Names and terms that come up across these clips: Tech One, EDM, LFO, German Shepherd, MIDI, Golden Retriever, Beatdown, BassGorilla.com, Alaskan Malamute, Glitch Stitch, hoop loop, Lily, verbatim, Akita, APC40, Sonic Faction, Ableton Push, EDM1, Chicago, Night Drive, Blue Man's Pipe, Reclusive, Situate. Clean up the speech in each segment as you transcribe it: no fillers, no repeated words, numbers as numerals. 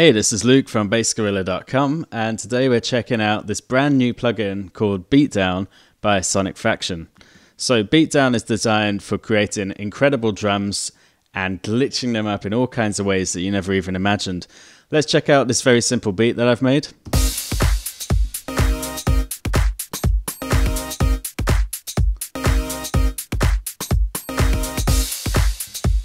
Hey, this is Luke from BassGorilla.com, and today we're checking out this brand new plugin called Beatdown by Sonic Faction. So Beatdown is designed for creating incredible drums and glitching them up in all kinds of ways that you never even imagined. Let's check out this very simple beat that I've made.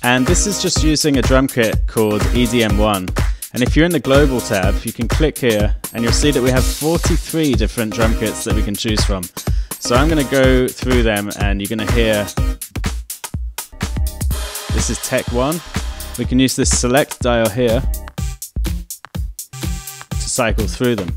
And this is just using a drum kit called EDM1. And if you're in the global tab, you can click here and you'll see that we have 43 different drum kits that we can choose from. So I'm gonna go through them and you're gonna hear, this is Tech One. We can use this select dial here to cycle through them.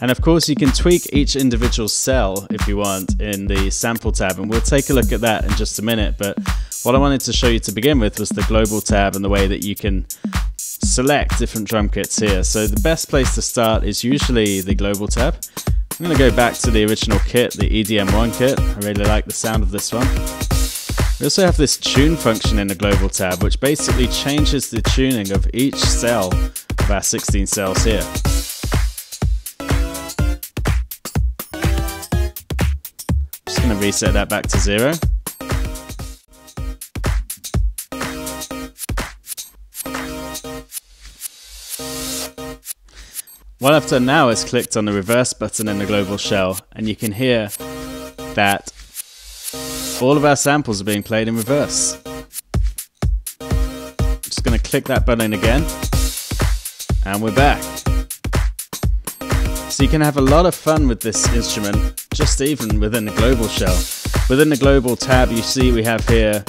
And of course you can tweak each individual cell if you want in the sample tab, and we'll take a look at that in just a minute. But what I wanted to show you to begin with was the global tab and the way that you can select different drum kits here. So the best place to start is usually the global tab. I'm going to go back to the original kit, the EDM1 kit. I really like the sound of this one. We also have this tune function in the global tab, which basically changes the tuning of each cell of our 16 cells here. Going to reset that back to 0. What I've done now is clicked on the reverse button in the global shell, and you can hear that all of our samples are being played in reverse. I'm just going to click that button again, and we're back. So you can have a lot of fun with this instrument, just even within the global shell. Within the global tab, you see we have here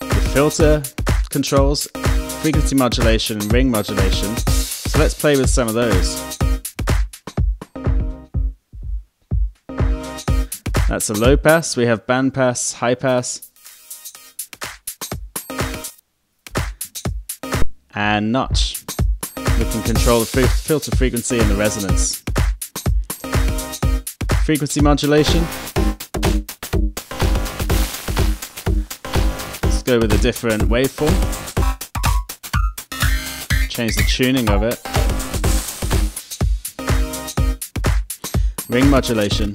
the filter controls, frequency modulation, ring modulation. So let's play with some of those. That's a low pass. We have band pass, high pass, and notch. We can control the filter frequency and the resonance. Frequency modulation. Let's go with a different waveform. Change the tuning of it. Ring modulation.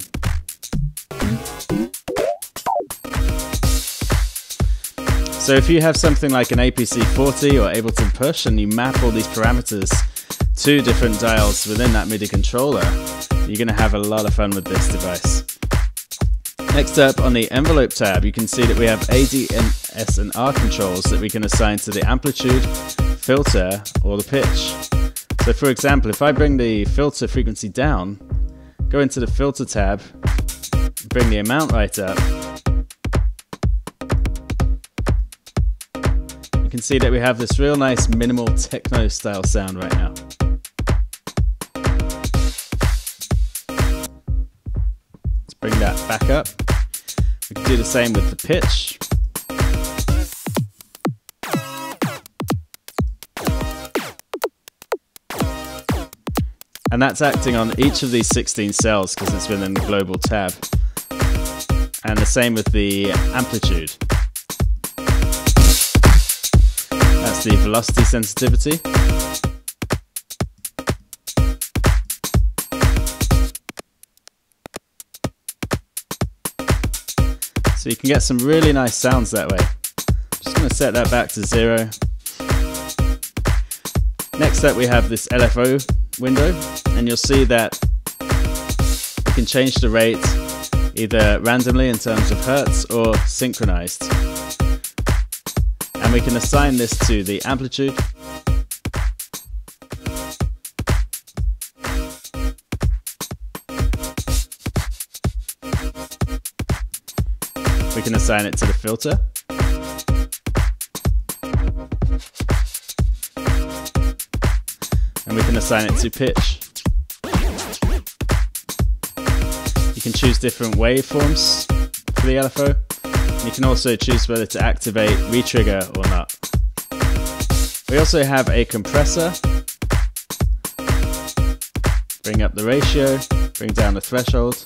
So if you have something like an APC40 or Ableton Push and you map all these parameters to different dials within that MIDI controller, you're going to have a lot of fun with this device. Next up, on the envelope tab, you can see that we have A, D, and S, and R controls that we can assign to the amplitude, filter, or the pitch. So for example, if I bring the filter frequency down, go into the filter tab, bring the amount right up, you can see that we have this real nice minimal techno style sound right now. Bring that back up. We can do the same with the pitch. And that's acting on each of these 16 cells because it's within the global tab. And the same with the amplitude. That's the velocity sensitivity. So you can get some really nice sounds that way. I'm just going to set that back to 0. Next up we have this LFO window, and you'll see that you can change the rate either randomly in terms of hertz or synchronized. And we can assign this to the amplitude, we can assign it to the filter. And we can assign it to pitch. You can choose different waveforms for the LFO. And you can also choose whether to activate, re-trigger or not. We also have a compressor. Bring up the ratio, bring down the threshold.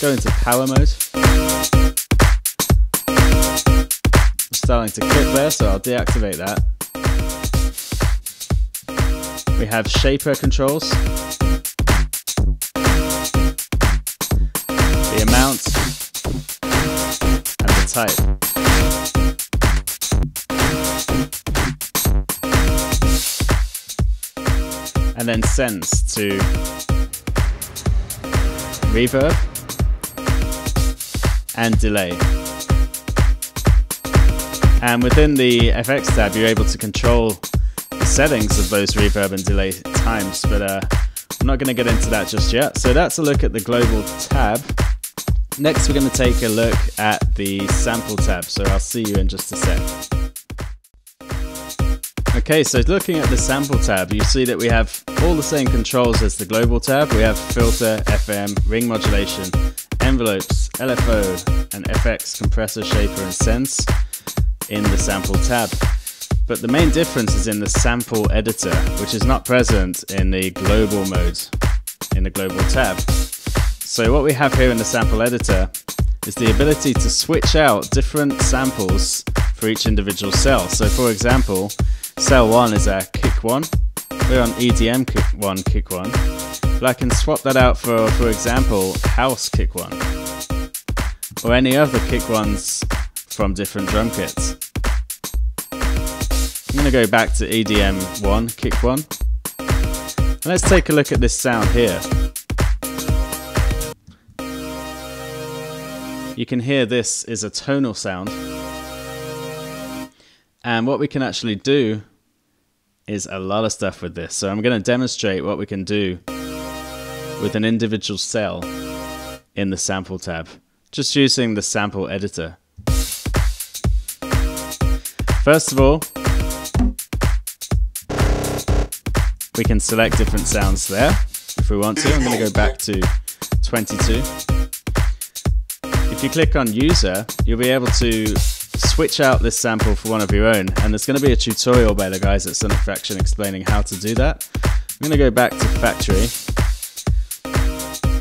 go into power mode. I'm starting to clip there, so I'll deactivate that. We have shaper controls, the amount, and the type. And then sense to reverb and delay. And within the FX tab, you're able to control settings of those reverb and delay times, but I'm not going to get into that just yet. So that's a look at the global tab. Next we're going to take a look at the sample tab, so I'll see you in just a sec. Okay, so looking at the sample tab, you see that we have all the same controls as the global tab. We have filter, FM, ring modulation, envelopes, LFO, and FX, compressor, shaper, and sense in the sample tab. But the main difference is in the sample editor, which is not present in the global mode, in the global tab. So what we have here in the sample editor is the ability to switch out different samples for each individual cell. So for example, cell 1 is our kick 1, we're on EDM kick 1, kick 1, but I can swap that out for example, house kick 1, or any other kick 1s from different drum kits. I'm going to go back to EDM1, kick 1. And let's take a look at this sound here. You can hear this is a tonal sound. And what we can actually do is a lot of stuff with this. So I'm going to demonstrate what we can do with an individual cell in the sample tab, just using the sample editor. First of all, we can select different sounds there if we want to. I'm going to go back to 22. If you click on user, you'll be able to switch out this sample for one of your own. And there's going to be a tutorial by the guys at Sonic Faction explaining how to do that. I'm going to go back to factory.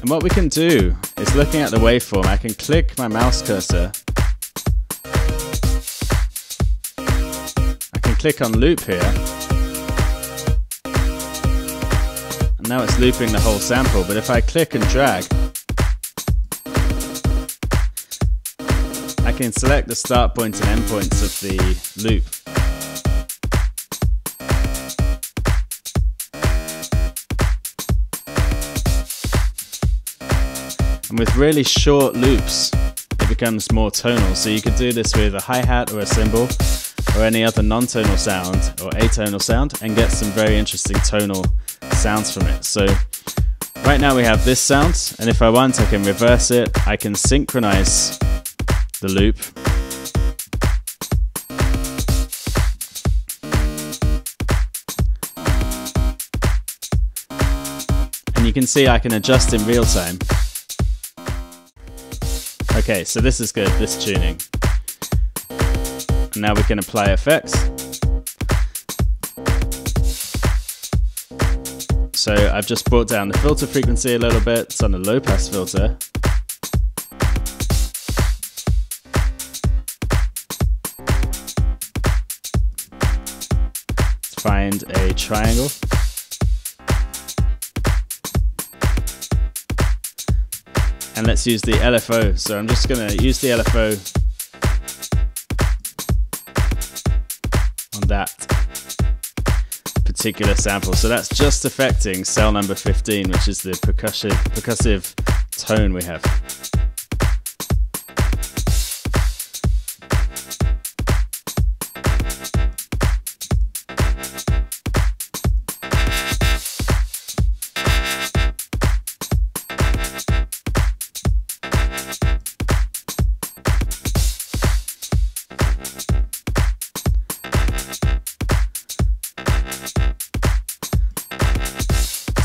And what we can do is looking at the waveform, I can click my mouse cursor. I can click on loop here. Now it's looping the whole sample, but if I click and drag, I can select the start point and end points of the loop. And with really short loops, it becomes more tonal, so you could do this with a hi-hat or a cymbal or any other non-tonal sound or atonal sound and get some very interesting tonal sounds from it. So right now we have this sound, and if I want I can reverse it, I can synchronize the loop. And you can see I can adjust in real time. Okay, so this is good, this tuning. And now we can apply effects. So I've just brought down the filter frequency a little bit. It's on the low pass filter. Let's find a triangle. And let's use the LFO. So I'm just gonna use the LFO on that particular sample. So that's just affecting cell number 15, which is the percussive tone we have.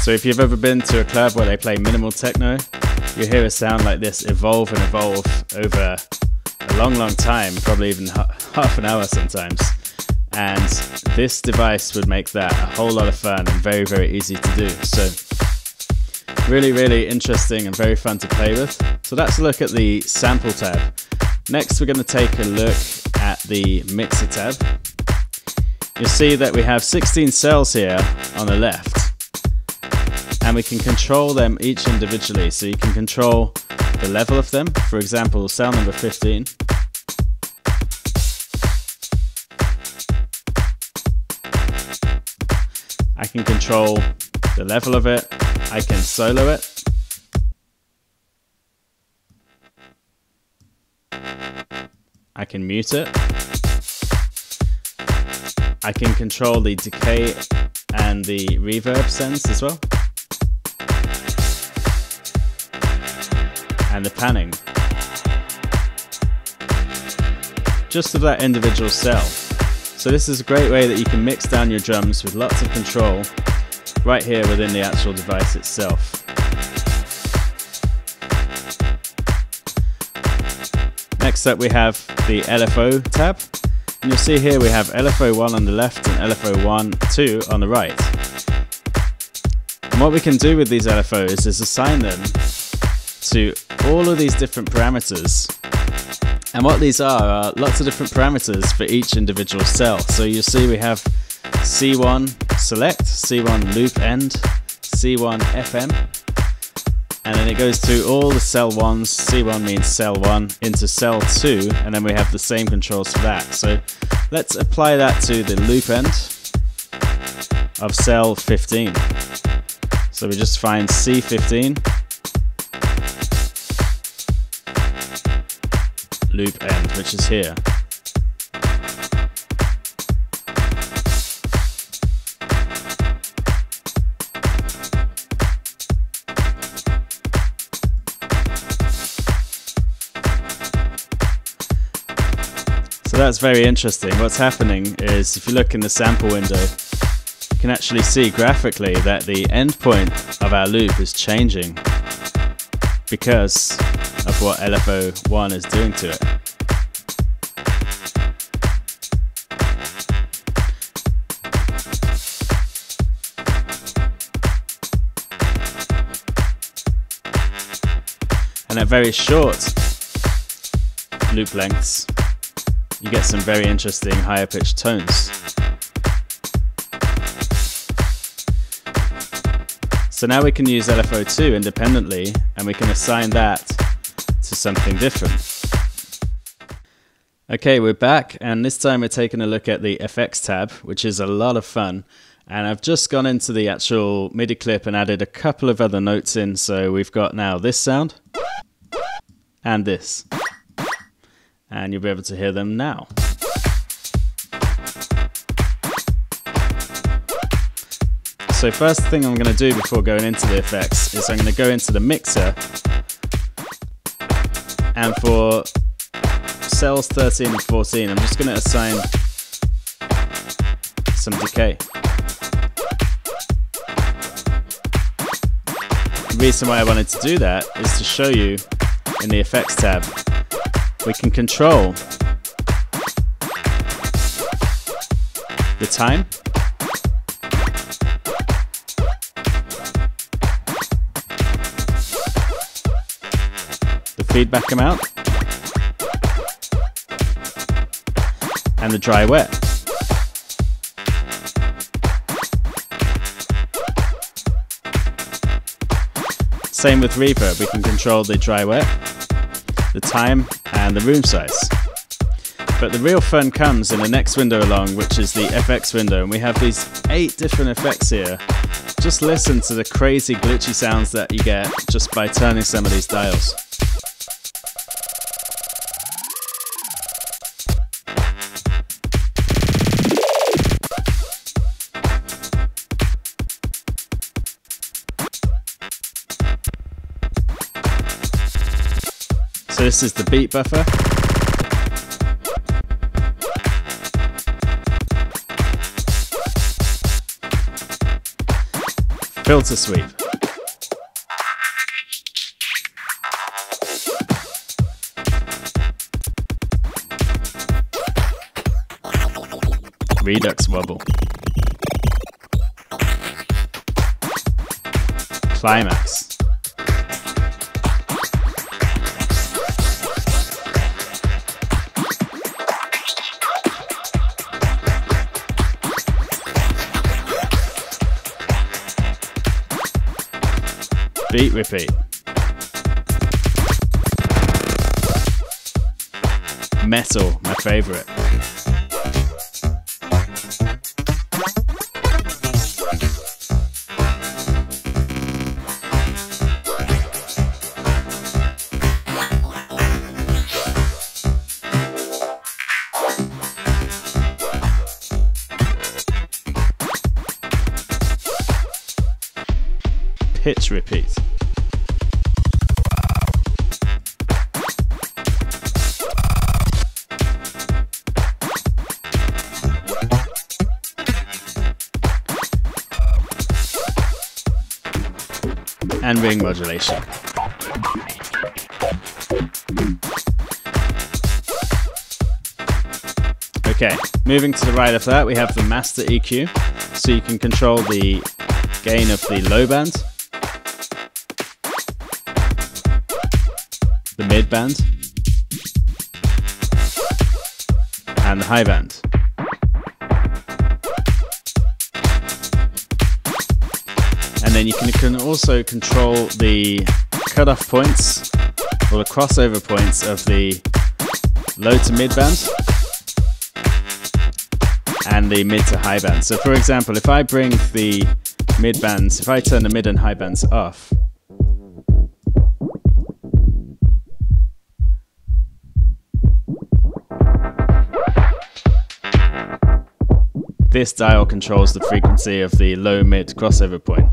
So if you've ever been to a club where they play minimal techno, you hear a sound like this evolve and evolve over a long, long time, probably even half an hour sometimes. And this device would make that a whole lot of fun and very, very easy to do. So Really, really interesting and very fun to play with. So that's a look at the sample tab. Next, we're going to take a look at the mixer tab. You'll see that we have 16 cells here on the left, and we can control them each individually. So you can control the level of them. For example, cell number 15. I can control the level of it. I can solo it. I can mute it. I can control the decay and the reverb sense as well, and the panning, just of that individual cell. So this is a great way that you can mix down your drums with lots of control right here within the actual device itself. Next up we have the LFO tab, and you'll see here we have LFO1 on the left and LFO2 on the right. And what we can do with these LFOs is assign them to all of these different parameters. And what these are lots of different parameters for each individual cell. So you'll see we have C1 select, C1 loop end, C1 FM, and then it goes through all the cell ones. C1 means cell one into cell two, and then we have the same controls for that. So let's apply that to the loop end of cell 15. So we just find C15. Loop end, which is here. So that's very interesting. What's happening is, if you look in the sample window, you can actually see graphically that the end point of our loop is changing because of what LFO1 is doing to it. And at very short loop lengths, you get some very interesting higher pitched tones. So now we can use LFO2 independently, and we can assign that to something different. Okay, we're back, and this time we're taking a look at the FX tab, which is a lot of fun. And I've just gone into the actual MIDI clip and added a couple of other notes in. So we've got now this sound and this, and you'll be able to hear them now. So first thing I'm going to do before going into the effects is I'm going to go into the mixer. And for cells 13 and 14, I'm just going to assign some decay. The reason why I wanted to do that is to show you in the effects tab, we can control the time, feedback amount, and the dry wet. Same with reverb, we can control the dry wet, the time, and the room size. But the real fun comes in the next window along, which is the FX window, and we have these 8 different effects here. Just listen to the crazy glitchy sounds that you get just by turning some of these dials. So this is the beat buffer. Filter sweep. Redux wobble. Climax. beat repeat. Metal, my favorite. Pitch repeat. And ring modulation. Okay, moving to the right of that, we have the master EQ. So you can control the gain of the low band, the mid band, and the high band. And then you can also control the cutoff points or the crossover points of the low to mid band and the mid to high band. So for example, if I bring the mid bands, if I turn the mid and high bands off, this dial controls the frequency of the low-mid crossover point.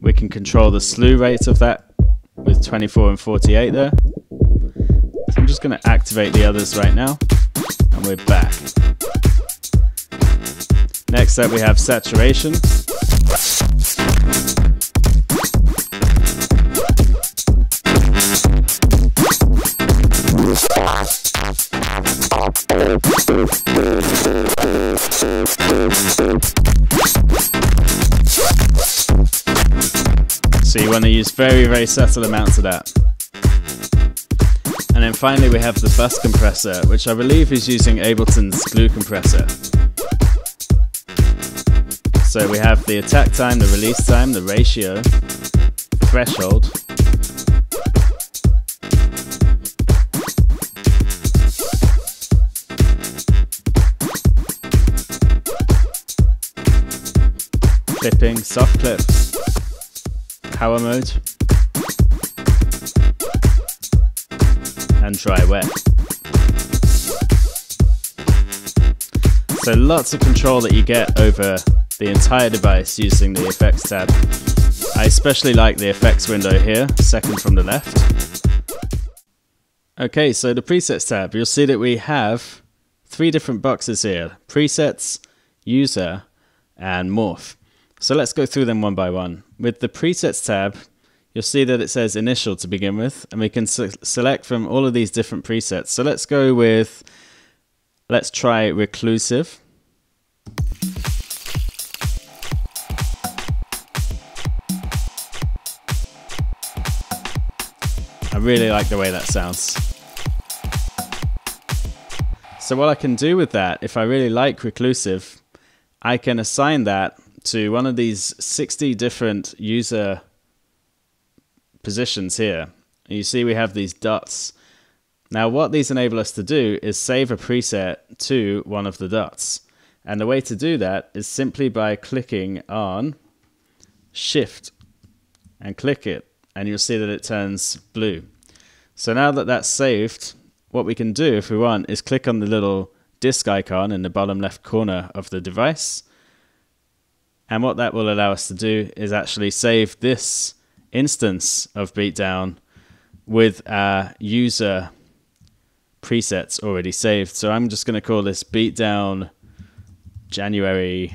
We can control the slew rate of that with 24 and 48 there. So I'm just going to activate the others right now, and we're back. Next up we have saturation. So you want to use very subtle amounts of that. And then finally we have the bus compressor, which I believe is using Ableton's glue compressor. So we have the attack time, the release time, the ratio, threshold, clipping, soft clip, power mode, and dry wet. So lots of control that you get over the entire device using the effects tab. I especially like the effects window here, second from the left. Okay, so the presets tab, you'll see that we have three different boxes here: presets, user, and morph. So let's go through them one by one. With the presets tab, you'll see that it says initial to begin with, and we can select from all of these different presets. So let's go with, let's try Reclusive. I really like the way that sounds. So what I can do with that, if I really like Reclusive, I can assign that to one of these 60 different user positions here. You see we have these dots. Now what these enable us to do is save a preset to one of the dots. And the way to do that is simply by clicking on Shift and click it, and you'll see that it turns blue. So now that that's saved, what we can do if we want is click on the little disk icon in the bottom left corner of the device. And what that will allow us to do is actually save this instance of Beatdown with our user presets already saved. So I'm just going to call this Beatdown January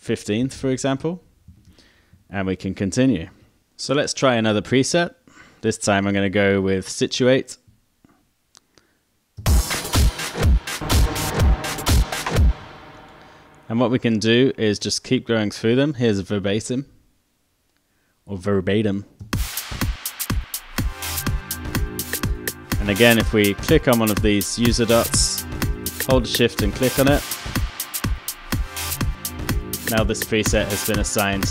15th, for example, and we can continue. So let's try another preset. This time I'm going to go with Situate. And what we can do is just keep going through them. Here's Verbatim, or Verbatim. And again, if we click on one of these user dots, hold Shift and click on it, Now this preset has been assigned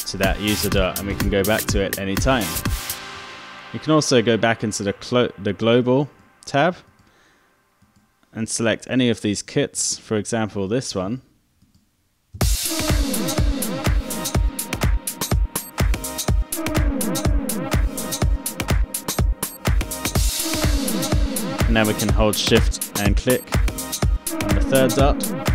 to that user dot, and we can go back to it anytime. You can also go back into the global tab and select any of these kits, for example this one. And now we can hold shift and click on the third dot.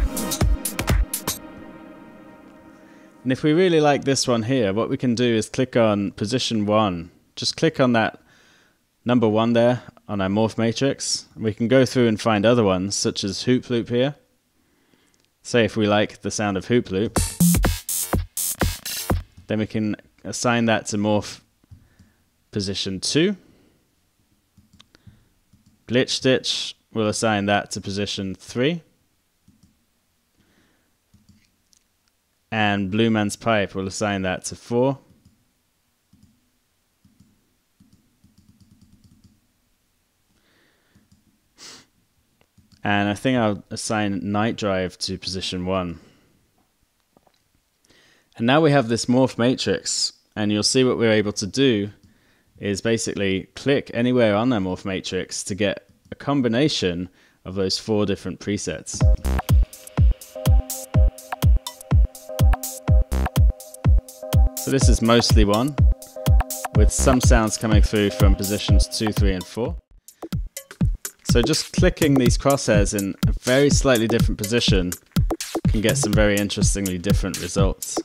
And if we really like this one here, what we can do is click on position 1. Just click on that number 1 there on our morph matrix, and we can go through and find other ones such as hoop loop here. Say if we like the sound of hoop loop, then we can assign that to morph position 2. Glitch Stitch, we'll assign that to position 3. And Blue Man's Pipe, we'll assign that to 4. And I think I'll assign Night Drive to position 1. And now we have this morph matrix, and you'll see what we're able to do is basically click anywhere on that morph matrix to get a combination of those 4 different presets. So this is mostly 1, with some sounds coming through from positions 2, 3, and 4. So just clicking these crosshairs in a very slightly different position can get some very interestingly different results.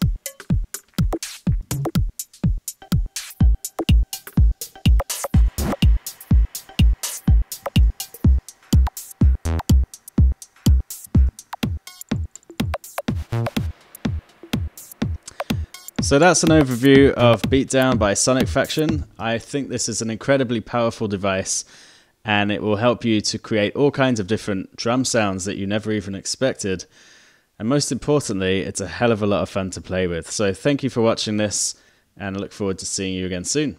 So that's an overview of Beatdown by Sonic Faction. I think this is an incredibly powerful device, and it will help you to create all kinds of different drum sounds that you never even expected. And most importantly, it's a hell of a lot of fun to play with. So thank you for watching this, and I look forward to seeing you again soon.